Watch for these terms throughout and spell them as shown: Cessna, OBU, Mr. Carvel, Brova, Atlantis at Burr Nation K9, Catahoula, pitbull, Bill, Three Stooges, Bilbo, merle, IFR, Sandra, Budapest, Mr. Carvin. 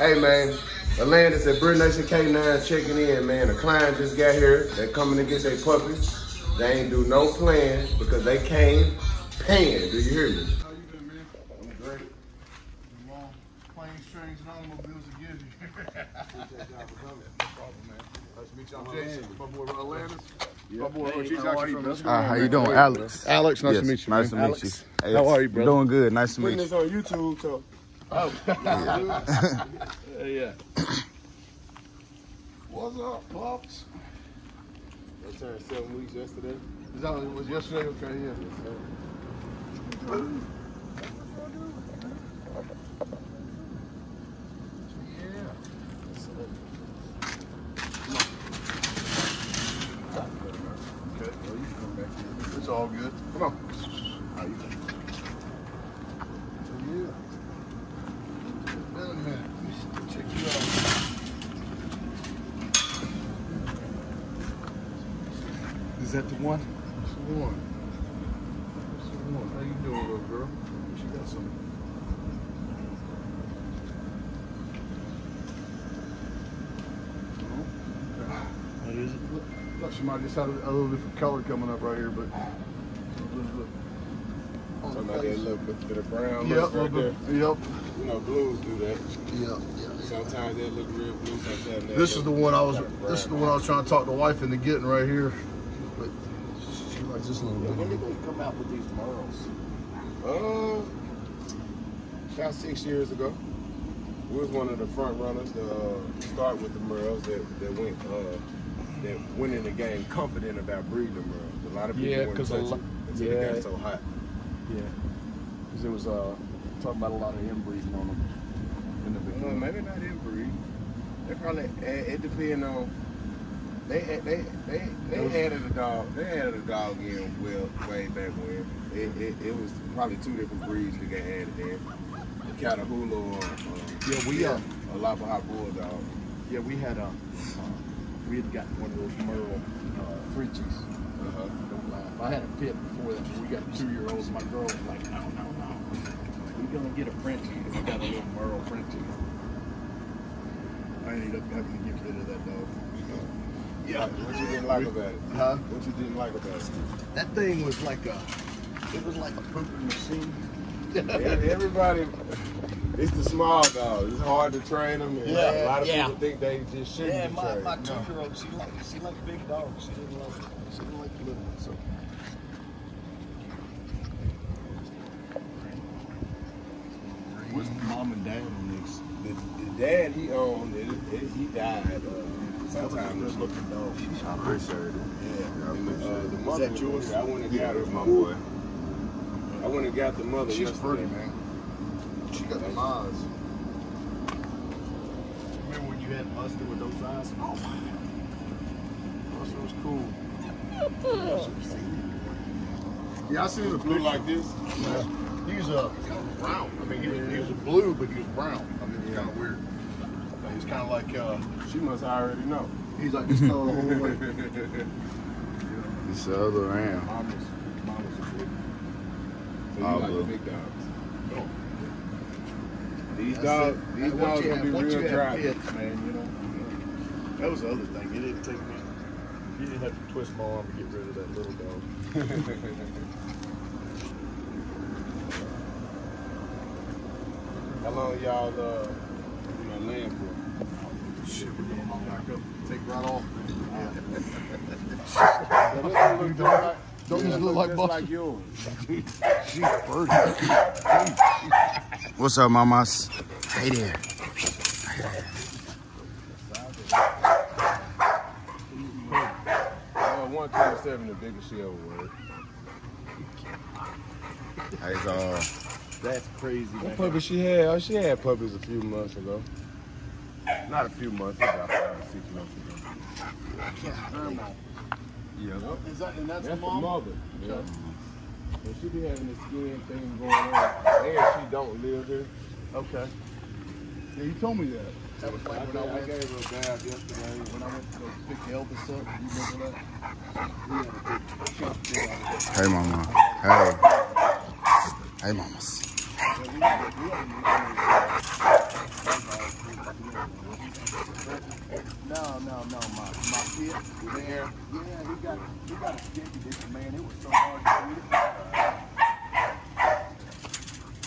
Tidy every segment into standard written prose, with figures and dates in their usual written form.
Hey man, Atlantis at Burr Nation K9 checking in, man. The client just got here. They coming to get their puppies. They ain't do no plan because they came paying. Do you hear me? How you doing, man? I'm great. I'm on planes, trains, and automobiles to give you. Appreciate y'all for coming. No problem, man. Nice to meet y'all. Jason, my boy from Atlantis. Yeah. My boy, how you doing, Alex? Alex, nice to meet you. Nice to meet you. Hey, how are you, brother? Doing good. Nice to meet you. Putting this on YouTube, so. Oh, yeah. Yeah. What's up, pops? I turned 7 weeks yesterday. Is that what it was yesterday? Okay, yeah. Yes, sir. Yeah. Okay, well, you come back here. It's all good. Come on. How you doing? Is that the one? It's the one. It's the one. How you doing, little girl? She got some. Oh, okay. That is it. Look, she might just have a little different color coming up right here, but look. I'm talking about that little bit of brown. Yep, right there. Yep. You know, blues do that. Yeah. Sometimes they look real blue. Sometimes they This is the one I was trying to talk the wife into getting right here. But she likes this little bit. When did they come out with these merles? About 6 years ago. We was one of the front runners to start with the merles that went in the game confident about breeding the merles. A lot of people wouldn't touch it until it got so hot. Yeah, because it was talking about a lot of inbreeding on them in the beginning. Maybe not inbreed. They probably it depends on. They added a dog. They added a dog in way back when. It was probably two different breeds that got added in. The Catahoula or a Labrador bulldog. Yeah, we had we had gotten one of those merle Frenchies. I had a pit before that. We got 2-year-olds. My girl was like, no. We're gonna get a Frenchie. We got a little merle Frenchie. I ended up having to get rid of that dog. Yeah. What you didn't like about it? Huh? What you didn't like about it? That thing was like a pooping machine. Everybody, it's the small dogs. It's hard to train them. And a lot of people think they just shouldn't be trained. My 2-year-old, she liked big dogs. She didn't like the little ones. So. What's the mom and dad on this? The dad he owned, he died. Sometimes just looking dog. I appreciate it. Yeah. The mother. Is that yours? I went and got her, my boy. I went and got the mother. She's pretty, man. She got the eyes. Remember when you had mustard with those eyes? Oh my God. Mustard was cool. Yeah, I seen the blue like this. Yeah. He was brown. I mean, he was blue, but he was brown. I mean, it's kind of weird. He's kind of like, she must already know. He's like this color the whole way. It's the other round. Mama's a big dog. So you like the big dogs. Oh. These dogs can be real dry. Pits, man, you know? That was the other thing. It didn't take me. You didn't have to twist my arm to get rid of that little dog. How long y'all, land for? Shit, we're going to back up and take right off. Yeah. Don't just look like Buster. Like yours. She's birdie. What's up, mamas? Hey there. Well, 127, the biggest she ever was. Hey, that's crazy. What puppy she had? Oh, she had puppies a few months ago. Not a few months, about 5 or 6 months ago. I can't remember. Yeah. Nope. That's the mother. Yeah. And she be having this skin thing going on. And she don't live here. Okay. Yeah, you told me that. That was like I gave her a bath yesterday when I went to pick Elvis up. You remember that? Hey, mama. Hey. Hey, mamas. Yeah, No, my kid was there. Yeah, he got a stick condition, man. It was so hard to read.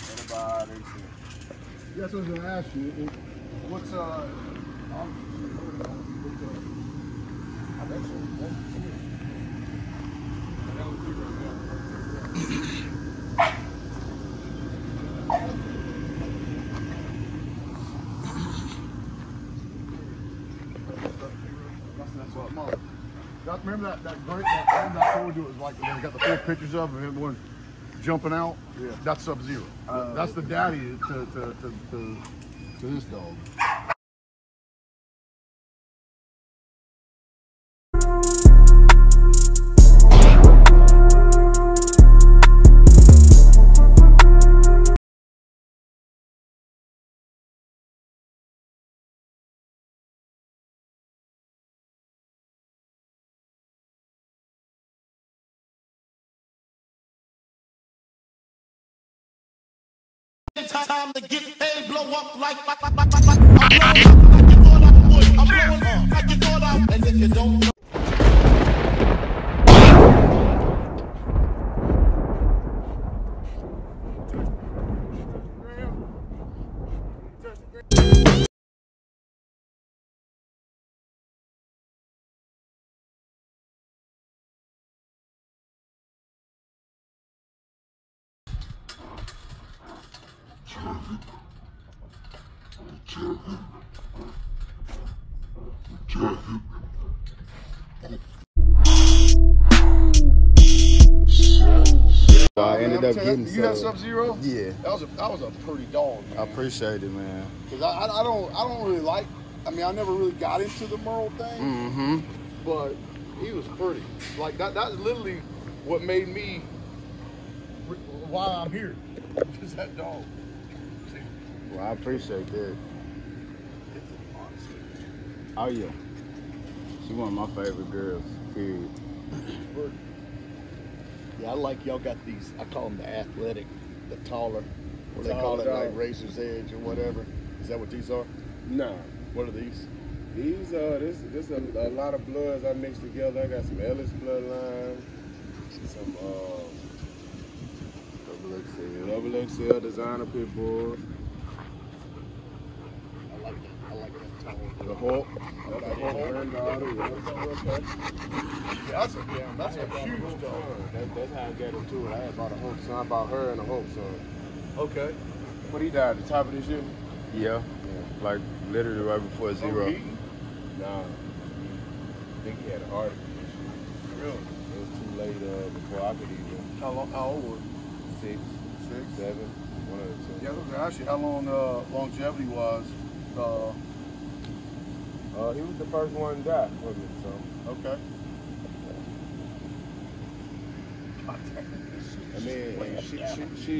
That's what I was gonna ask you. What's I bet you that's it. Remember that great thing I told you? It was like when we got the full pictures of everyone jumping out? Yeah. That's Sub-Zero. That's the daddy to this dog. Time to get paid, blow up like you thought I would, and if you don't know. I ended up getting Sub-Zero. You have Sub-Zero? Yeah. That was a pretty dog, man. I appreciate it, man. Cause I don't really like. I mean, I never really got into the Merle thing. Mm-hmm. But he was pretty. Like that's literally what made me. Why I'm here? Just that dog. Well, I appreciate that. Oh yeah, she's one of my favorite girls. Period. Yeah, I like y'all got these. I call them the athletic, the taller. What they call it, like Racer's Edge or whatever. Is that what these are? No. What are these? These this a lot of bloods I mixed together. I got some Ellis bloodline, some double XL designer pit bull. The Hulk. That's a huge dog. That's how I got into it. I had bought a Hulk son. I bought her and a Hulk son. Okay. What, he died at the top of this year? Yeah. Like literally right before zero. Nah. I think he had a heart condition. Really? It was too late before I could even. How old were you? Six, 7, 1 of the two. Yeah, I was gonna ask you how long longevity was. He was the first one to die with me, so. Okay. I mean, she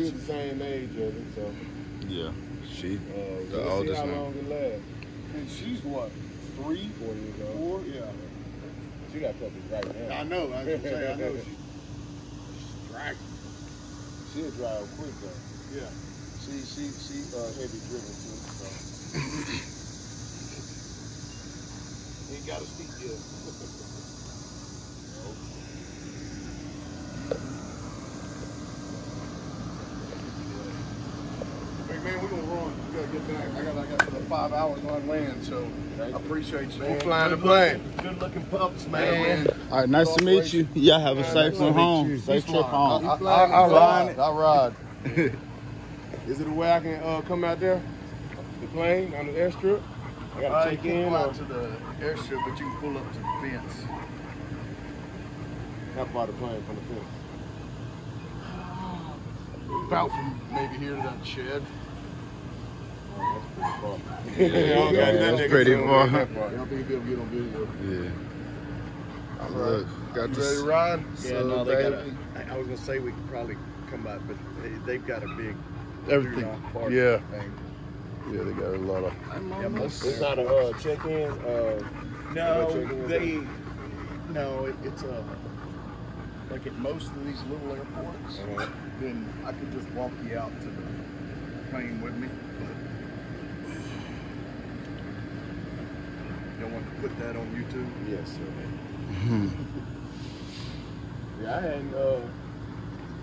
was the same age as it, so. Yeah, she, the oldest. See how long it lasts. And she's what, 3, 4 years old? 4, yeah. She got puppies right now. I know, I was gonna say, I know. She's dragging. She'll drive quick, though. Yeah. She heavy driven, too, so. Ain't got a seat yet. Hey man, we're gonna run. We gotta get back. I got 5 hours on land, so I appreciate you. We're flying the plane. Good looking pups, man. All right, nice to meet you. Y'all have a safe trip home. Safe trip home. I ride. Is it a way I can come out there? The plane on the airstrip? I gotta check in out to the airstrip, but you can pull up to the fence. How far the plane from the fence? About from maybe here to that shed. Oh, that's pretty far. Yeah, that's pretty far. I don't think you'll be able to get on video. Yeah. All right. Look, got you ready to ride? Yeah, so no, they got a, I was gonna say we could probably come out, but they've got a big everything. Yeah. Thing. Yeah, they got a lot of. Yeah, it's not a check-in. It's a. Like at most of these little airports, then I could just walk you out to the plane with me. No one could put that on YouTube? Yes, sir. Yeah,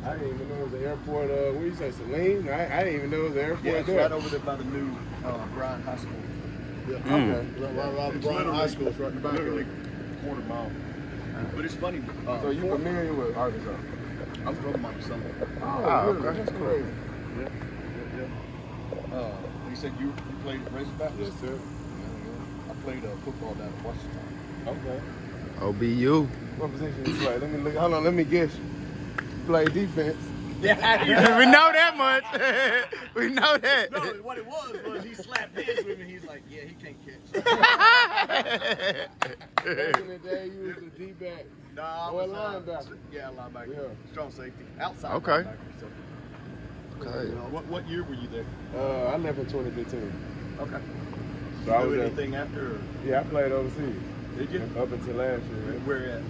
I didn't even know it was the airport. What do you say, Celine? I didn't even know it was the airport. Yeah, it's right over there by the new Bryan High School. Yeah, okay. Right by Bryan High School, it's right in the back. Literally a quarter mile. But it's funny. So you familiar with Arkansas? I'm from Arkansas. Oh, okay. That's crazy. Yeah, yeah, yeah. You said you played Razorbacks? Yes, sir. I played football down in Washington. Okay. OBU. What position you play? Let me look. Hold on, let me guess. Play defense. Yeah. We know that much. We know that. No, what it was he slapped hands with me. He's like, yeah, he can't catch. Back in the day, you was a D-back. Nah, I was a linebacker. Yeah, linebacker. Yeah. Strong safety. Outside. Okay. Linebacker, so. Okay. What year were you there? I left in 2015. Okay. So I was anything after? Or? Yeah, I played overseas. Did you? Up until last year. Right? Where at?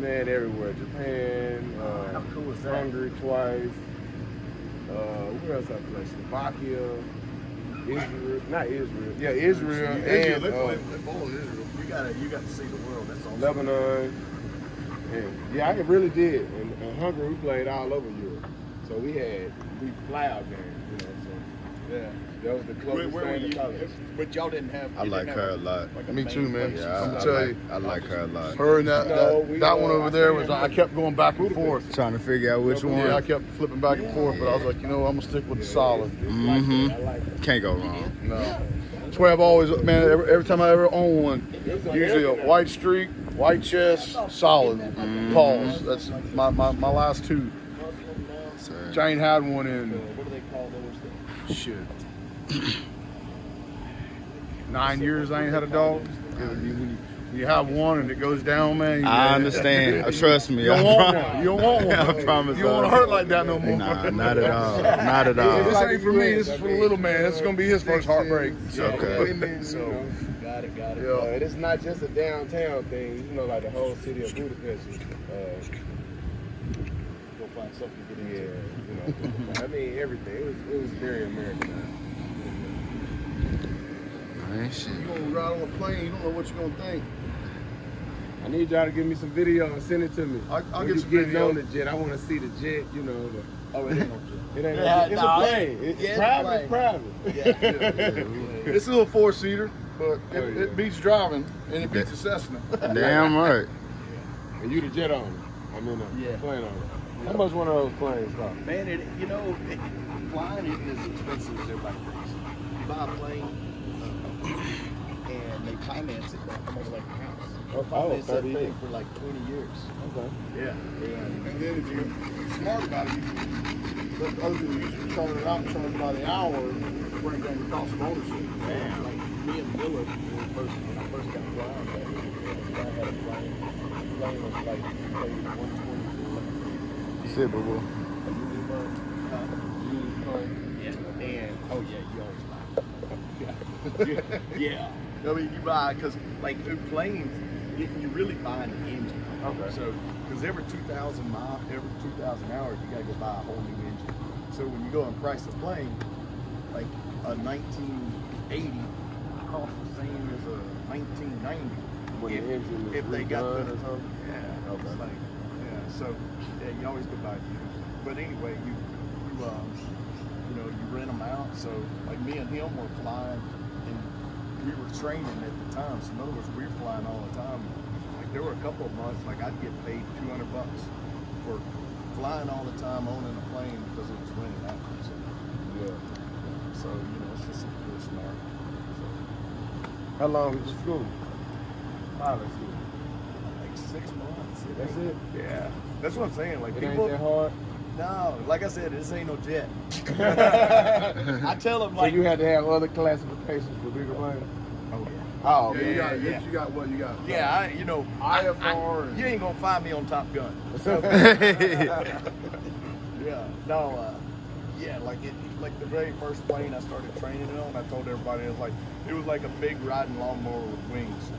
Man, everywhere. Japan, how cool was that? Hungary twice. Where else I played? Slovakia, Israel. Not Israel. Yeah, Israel and Israel. You got to see the world. That's awesome. Lebanon. And, yeah, I really did. And Hungary, we played all over Europe. So we fly out there, you know. So yeah. That was the closest thing to college. But y'all didn't have. I like her a lot. Like me too, man. Yeah, I'm tell you, I like her a lot. Her and that one over there was. I kept going back and forth, trying to figure out which one. Yeah, I kept flipping back and forth, but I was like, you know, I'm gonna stick with the solid. Mm-hmm. Can't go wrong. No. 12 always, man. Every time I ever own one, usually a white streak, white chest, solid pause. That's my last two. Jane had one in. What do they call those things? Shit. 9 years I ain't had a dog. You have one and it goes down, man. I understand. Trust me. You don't want one. I promise. You don't want to hurt like that no more. Nah, not at all. Not at all. This ain't for me. This is for the little man. This is gonna be his first heartbreak. So. Okay. So. Got it. Yeah. It's not just a downtown thing. You know, like the whole city of Budapest. Go find something to get into. Yeah. You know. I mean, everything. It was very American. You're gonna ride on a plane, you don't know what you're gonna think. I need y'all to give me some video and send it to me. I'll get some video. On the jet. I want to see the jet, you know. It ain't no jet. It ain't it's a plane. It's private, private. Yeah. It's a little four-seater, but it beats driving, and it beats a Cessna. Damn right. And you the jet owner. I mean, the plane owner. How much one of those planes cost? Man, you know, flying isn't as expensive as everybody thinks. You buy a plane, and they finance it back over like a house. Finance that thing for like 20 years. Okay. Yeah. And then if you're smart about it, other than you charge it out and charge by the hour, bring down the cost of ownership. Damn. Like me and Miller, when I first got flying, I had a plane. The plane was like $120. You said, bro. Yeah. And oh yeah, you always. Yeah. I mean, you buy, because like through planes, you're really buying an engine. Okay. So, because every 2,000 miles, every 2,000 hours, you got to go buy a whole new engine. So when you go and price a plane, like a 1980 costs the same as a 1990. When the engine was if they got the, yeah. Okay. Like, yeah. So yeah, you always go buy used. But anyway, you know, you rent them out. So like me and him were flying. We were training at the time, so in other words, we were flying all the time. Like there were a couple of months, like I'd get paid $200 for flying all the time, owning a plane because it was winning out. So, yeah. So you know, it's just really smart. So. How long was the school? Pilot school. Like 6 months. That's it. Yeah. That's what I'm saying. Like it people. Ain't that hard. No, like I said, this ain't no jet. I tell them like so you had to have other classifications for bigger planes. Oh yeah. Oh yeah, man. You got what you got. Yeah, you know, IFR. You ain't gonna find me on Top Gun. So, yeah. No. Yeah, like the very first plane I started training on, I told everybody it was like a big riding lawnmower with wings.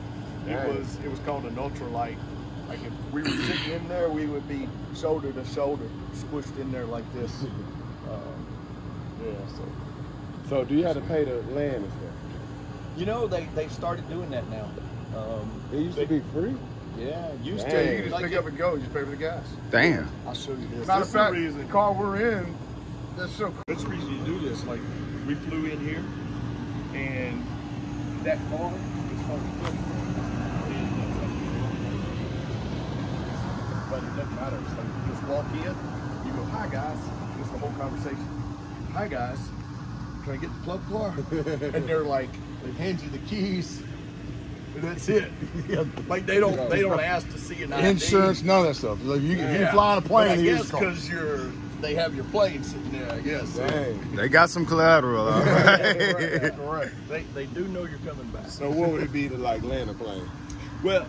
Nice. It was called an ultralight. Like if we were sitting in there, we would be shoulder to shoulder, squished in there like this. Yeah. So do you have to pay to land and stuff? You know, they started doing that now. It used to be free. Yeah, used to. You can just pick up and go. You just pay for the gas. Damn. I'll show you this. Matter of fact, the car we're in, that's so cool. That's the reason you do this. Like, we flew in here, and that car is fucking good. But it doesn't matter. It's like, you just walk in, you go, hi, guys. It's the whole conversation. Hi, guys. Can I get the plug car? And they're like, they hand you the keys. And that's it. Like they don't ask to see an ID. Insurance, none of that stuff. Like you can fly on a plane. I guess because they have your plane sitting there. I guess they got some collateral. All right. Correct. They do know you're coming back. So what would it be to like land a plane? Well,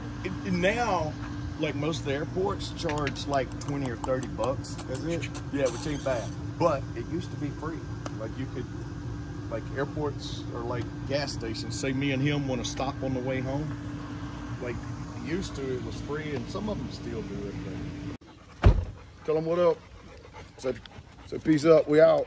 now like most of the airports charge like 20 or 30 bucks. That's it. Yeah, which ain't bad. But it used to be free. Like you could. Like airports or like gas stations. Say me and him want to stop on the way home. Like used to, it was free, and some of them still do it. Tell them what up. Say peace up. We out.